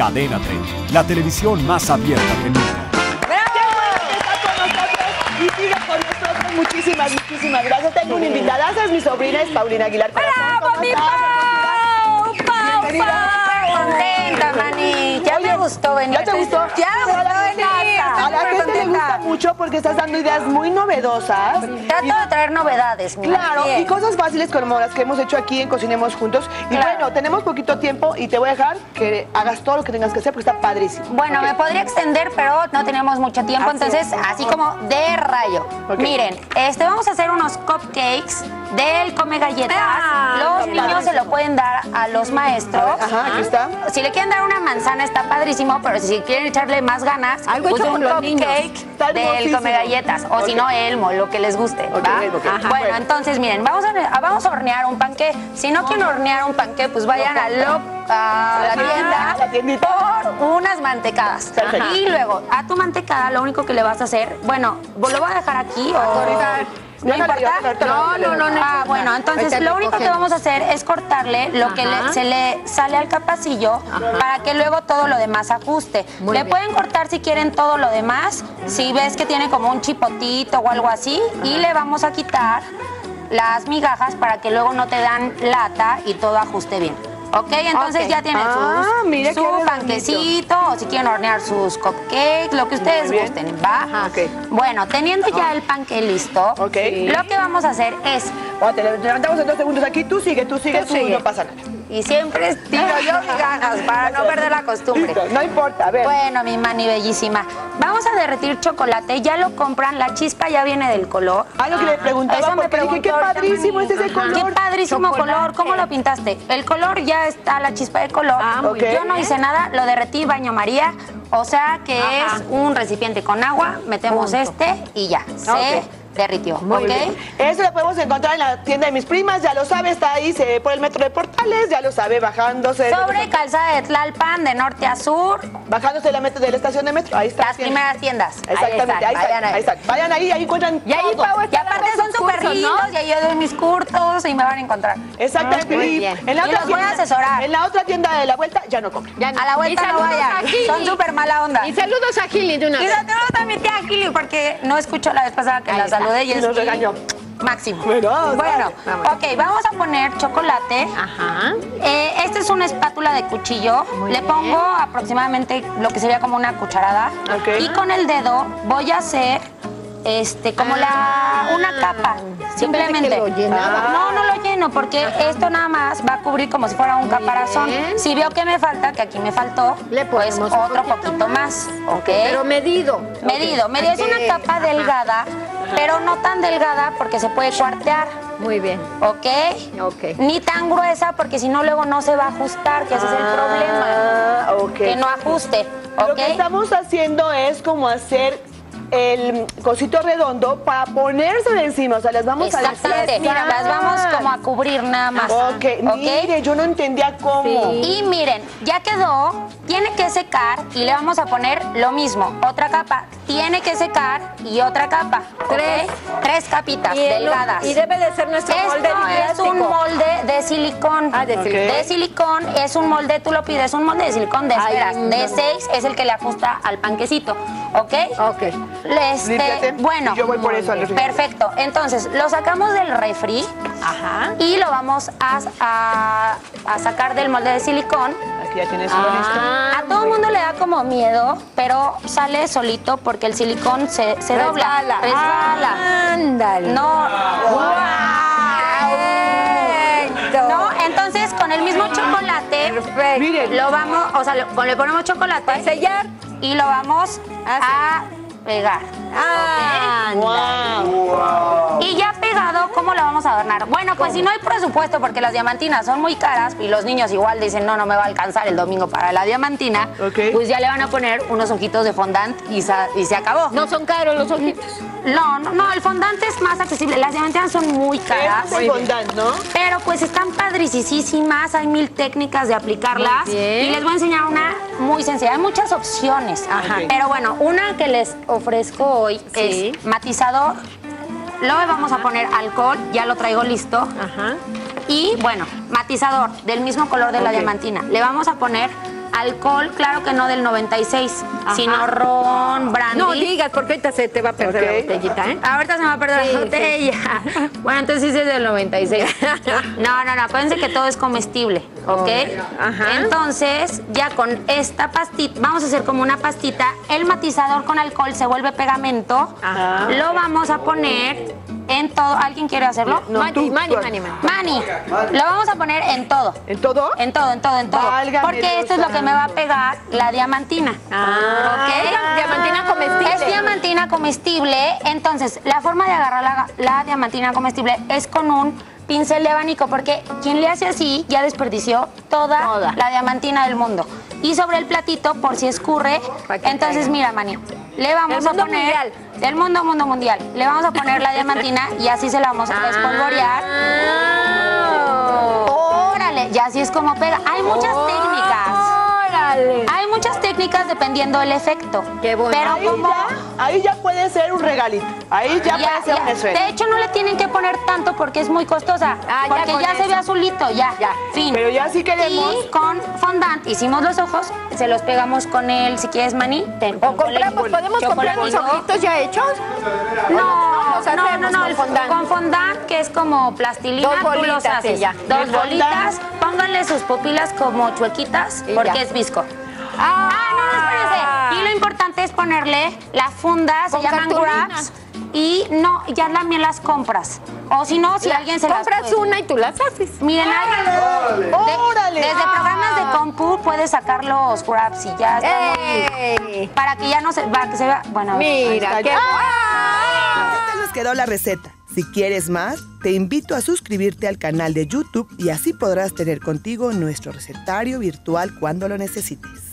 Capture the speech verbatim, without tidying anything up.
Cadena treinta, la televisión más abierta que nunca. Muchísimas, muchísimas gracias. Tengo una invitada, es mi sobrina, es Paulina Aguilar. ¡Bravo, mi Pau! ¡Pau, Pau! Contenta, Mani. Ya me gustó venir. ¿Ya te gustó? Ya me gustó venir. A la gente le gusta mucho porque estás dando ideas muy novedosas. Trato de traer novedades, mi Claro, y cosas fáciles como las que hemos hecho aquí en Cocinemos Juntos. Y bueno, tenemos poquito tiempo y te voy a dejar que hagas todo lo que tengas que hacer porque está padrísimo. Bueno, me podría extender, pero no tenemos mucho tiempo, entonces así como de rayo. Miren, este, vamos a hacer unos cupcakes del Come Galletas. Ah, los niños padrísimo. Se lo pueden dar a los maestros. A ver, ajá, aquí está. Si le quieren dar una manzana está padrísimo, pero si quieren echarle más ganas, algo hecho un cupcake del Come Galletas, o okay. si no, elmo, lo que les guste. Okay, ¿va? Okay, okay. Ajá, bueno, bueno, entonces miren, vamos a, vamos a hornear un panqué. Si no quieren hornear un panqué, pues vayan no, a lo a la tienda por unas mantecadas. Ajá. Y luego, a tu mantecada lo único que le vas a hacer, bueno, lo voy a dejar aquí o cortar. No importa. No, no, no, no. Ah, bueno, entonces lo único que vamos a hacer es cortarle lo que le, se le sale al capacillo para que luego todo lo demás ajuste. Muy le bien. Pueden cortar si quieren todo lo demás, si ves que tiene como un chipotito o algo así, ajá, y le vamos a quitar las migajas para que luego no te dan lata y todo ajuste bien. Ok, entonces okay. ya tienen ah, sus, su panquecito, o si quieren hornear sus cupcakes, lo que ustedes gusten, ¿va? Okay. Bueno, teniendo ya oh. el panque listo, okay. lo que vamos a hacer es... Bueno, te levantamos en dos segundos aquí, tú sigue, tú sigue, tú sigue. No pasa nada. Y siempre tiro yo mis ganas para no perder la costumbre. Listo, no importa, a ver. Bueno, mi Mani bellísima, vamos a derretir chocolate, ya lo compran, la chispa ya viene del color. Algo que le preguntaba, eso me preguntó, dije, qué padrísimo este es el color. Qué padrísimo chocolate. Color, ¿cómo lo pintaste? El color ya está la chispa de color. Ah, muy bien. Yo no hice nada, lo derretí baño María, o sea que ajá. es un recipiente con agua, metemos punto. Este y ya, se okay. derritió. Muy ¿okay? bien. Eso lo podemos encontrar en la tienda de mis primas, ya lo sabe, está ahí se, por el metro de Portales, ya lo sabe, bajándose. Sobre de... calzada de Tlalpan, de norte a sur. Bajándose de la, metro, de la estación de metro, ahí está. Las tienda. Primeras tiendas. Exactamente, ahí están, ahí están. Vayan ahí, ahí encuentran y ahí, todo. Pau, y aparte son súper lindos, ¿no? Y ahí yo doy mis curtos y me van a encontrar. Exactamente. Muy bien. En la y otra los tienda, voy a asesorar. En la otra tienda de la vuelta, ya no compren. Ya no. A la vuelta no vayan, son súper mala onda. Y saludos a Gili de una vez. Y saludos a mi tía Gili, porque no escucho la vez pasada que las saludé y nos regañó. Máximo. Bueno, bueno vamos. Ok, vamos a poner chocolate. Ajá. Eh, esta es una espátula de cuchillo. Muy le pongo bien. Aproximadamente lo que sería como una cucharada. Okay. Y con el dedo voy a hacer este como ah. la una capa. Simplemente. ¿Lo ah. No, no lo lleno porque ajá. esto nada más va a cubrir como si fuera un muy caparazón. Bien. Si veo que me falta, que aquí me faltó, le pues otro poquito, poquito más. más. Okay. Pero medido. Medido. Okay. Medido. Okay. Es una capa ajá. delgada. Pero no tan delgada porque se puede cuartear. Muy bien. ¿Ok? Ok. Ni tan gruesa porque si no luego no se va a ajustar, que ese ah, es el problema. Okay. Que no ajuste. ¿Ok? Lo que estamos haciendo es como hacer el cosito redondo para ponerse de encima, o sea, las vamos a exactamente, mira, las vamos como a cubrir nada más. Ok, ok, mire, yo no entendía cómo. Sí. Y miren, ya quedó, tiene que secar y le vamos a poner lo mismo, otra capa, tiene que secar y otra capa, tres, tres capitas y delgadas. El, y debe de ser nuestro esto molde es un molde de silicón. Ah, de silicón. Okay. De silicón, es un molde, tú lo pides, un molde de silicón de esferas, de seis es el que le ajusta al panquecito, ¿ok? Ok. Este, límpiate, bueno, yo voy por eso al perfecto. Entonces, lo sacamos del refri ajá. y lo vamos a, a, a sacar del molde de silicón. Aquí ya tienes uno listo. A todo el mundo le da como miedo, pero sale solito porque el silicón se, se dobla. Resbala. Ándale. No. Wow. Wow. No, entonces con el mismo chocolate, perfecto. Lo vamos, o sea, lo, le ponemos chocolate para sellar y lo vamos a pegar. Ah, okay. Wow, wow. Y ya pegado, ¿cómo lo vamos a adornar? Bueno, pues ¿cómo? Si no hay presupuesto, porque las diamantinas son muy caras y los niños igual dicen, no, no me va a alcanzar el domingo para la diamantina, okay. pues ya le van a poner unos ojitos de fondant y, y se acabó. ¿No son caros los ojitos? No, no, no, el fondant es más accesible. Las diamantinas son muy caras. Es el fondant, ¿no? Pero pues están padricísimas, hay mil técnicas de aplicarlas. Y les voy a enseñar una muy sencilla. Hay muchas opciones, ajá. Okay. Pero bueno, una que les ofrezco hoy sí. es matizador. Luego vamos ajá. a poner alcohol, ya lo traigo listo. Ajá. Y bueno, matizador del mismo color de okay. la diamantina. Le vamos a poner Alcohol, claro que no del noventa y seis, ajá, sino ron, brandy. No digas, porque ahorita se te va a perder, okay, la botellita, ¿eh? Ahorita se me va a perder, sí, la botella. Sí. Bueno, entonces sí es del noventa y seis. No, no, no, acuérdense que todo es comestible, ¿ok? Oh, ajá. Entonces, ya con esta pastita, vamos a hacer como una pastita, el matizador con alcohol se vuelve pegamento, ajá, lo vamos a poner en todo. ¿Alguien quiere hacerlo? No, Mani, tú, Mani, tú, Mani, Mani, Mani, Mani. Lo vamos a poner en todo. ¿En todo? En todo, en todo, en todo. Válgame, porque esto es lo que me va a pegar la diamantina. Ah, ¿ok? Ah, diamantina comestible. Es diamantina comestible. Entonces, la forma de agarrar la, la diamantina comestible es con un pincel de abanico, porque quien le hace así ya desperdició toda, toda la diamantina del mundo. Y sobre el platito, por si escurre, entonces caiga. Mira, Mani, le vamos a poner... Mundial. Del mundo, mundo mundial. Le vamos a poner la diamantina y así se la vamos a espolvorear. Oh. Órale, y así es como pega. Hay muchas oh. técnicas. Hay muchas técnicas dependiendo del efecto. Qué bueno. Pero ahí, como... ya, ahí ya puede ser un regalito. Ahí ya, ya puede ser un sueldo. De hecho, no le tienen que poner tanto porque es muy costosa. Ah, porque ya, ya se ve azulito, ya. ya. Fin. Pero ya sí queremos. Y con fondant hicimos los ojos, se los pegamos con él, si quieres, Mani. Ten, o compramos, ¿podemos comprar los ojitos ya hechos? No, no, no, no, no, con fondant. Con fondant, que es como plastilina, dos bolitas, tú los haces. Sí, ya. Dos bolitas, pónganle sus pupilas como chuequitas, y porque ya. es bizco. Ah, ah, no, no, espérense. Y lo importante es ponerle la funda, se llaman cartulina. Wraps. Y no, ya también las compras. O si no, si la, alguien se las compras puede. Una y tú las haces. Miren, ¡órale! De, ¡órale! Desde ah. programas de compu puedes sacar los wraps y ya está. Ey. Para que ya no se, para que se vea. Bueno, mira, qué ah. Esta nos quedó la receta. Si quieres más, te invito a suscribirte al canal de YouTube y así podrás tener contigo nuestro recetario virtual cuando lo necesites.